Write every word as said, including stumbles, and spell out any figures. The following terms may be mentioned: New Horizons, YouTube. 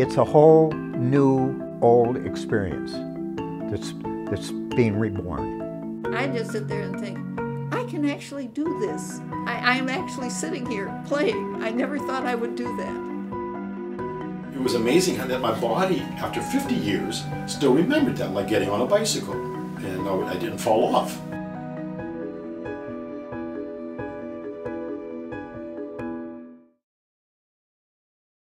it's a whole new, old experience that's, that's being reborn. I just sit there and think, I can actually do this. I, I'm actually sitting here playing. I never thought I would do that. It was amazing how that my body, after fifty years, still remembered that, like getting on a bicycle. And I, I didn't fall off.